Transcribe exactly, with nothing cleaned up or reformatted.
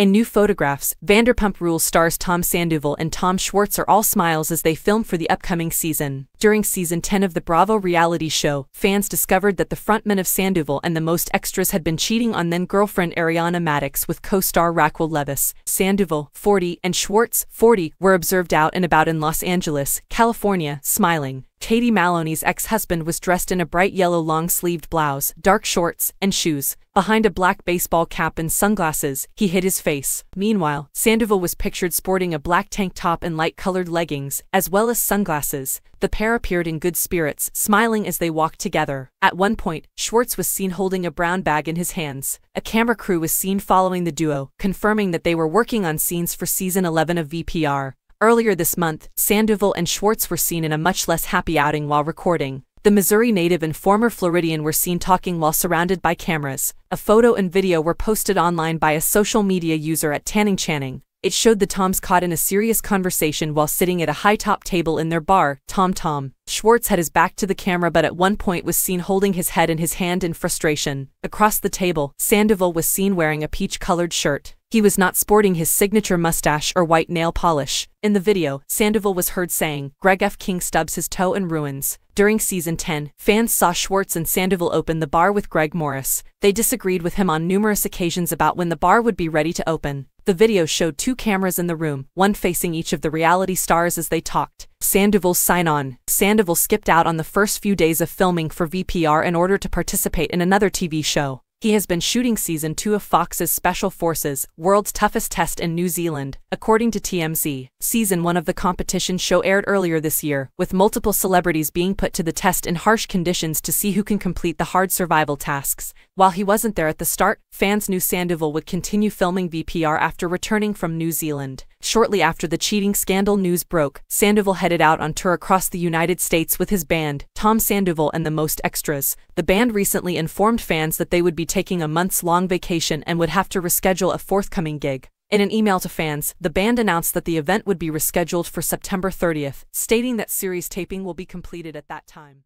In new photographs, Vanderpump Rules stars Tom Sandoval and Tom Schwartz are all smiles as they film for the upcoming season. During season ten of the Bravo reality show, fans discovered that the frontman of Sandoval and the Most Extras had been cheating on then-girlfriend Ariana Madix with co-star Raquel Leviss. Sandoval, forty, and Schwartz, forty, were observed out and about in Los Angeles, California, smiling. Katie Maloney's ex-husband was dressed in a bright yellow long-sleeved blouse, dark shorts, and shoes. Behind a black baseball cap and sunglasses, he hid his face. Meanwhile, Sandoval was pictured sporting a black tank top and light-colored leggings, as well as sunglasses. The pair appeared in good spirits, smiling as they walked together. At one point, Schwartz was seen holding a brown bag in his hands. A camera crew was seen following the duo, confirming that they were working on scenes for season eleven of V P R. Earlier this month, Sandoval and Schwartz were seen in a much less happy outing while recording. The Missouri native and former Floridian were seen talking while surrounded by cameras. A photo and video were posted online by a social media user at Tanning Channing. It showed the Toms caught in a serious conversation while sitting at a high-top table in their bar, Tom Tom. Schwartz had his back to the camera but at one point was seen holding his head in his hand in frustration. Across the table, Sandoval was seen wearing a peach-colored shirt. He was not sporting his signature mustache or white nail polish. In the video, Sandoval was heard saying, "Greg F. King stubs his toe and ruins." During season ten, fans saw Schwartz and Sandoval open the bar with Greg Morris. They disagreed with him on numerous occasions about when the bar would be ready to open. The video showed two cameras in the room, one facing each of the reality stars as they talked. Sandoval's sign-on. Sandoval skipped out on the first few days of filming for V P R in order to participate in another T V show. He has been shooting season two of Fox's Special Forces, World's Toughest Test in New Zealand, according to T M Z. Season one of the competition show aired earlier this year, with multiple celebrities being put to the test in harsh conditions to see who can complete the hard survival tasks. While he wasn't there at the start, fans knew Sandoval would continue filming V P R after returning from New Zealand. Shortly after the cheating scandal news broke, Sandoval headed out on tour across the United States with his band, Tom Sandoval and the Most Extras. The band recently informed fans that they would be taking a months-long vacation and would have to reschedule a forthcoming gig. In an email to fans, the band announced that the event would be rescheduled for September thirtieth, stating that series taping will be completed at that time.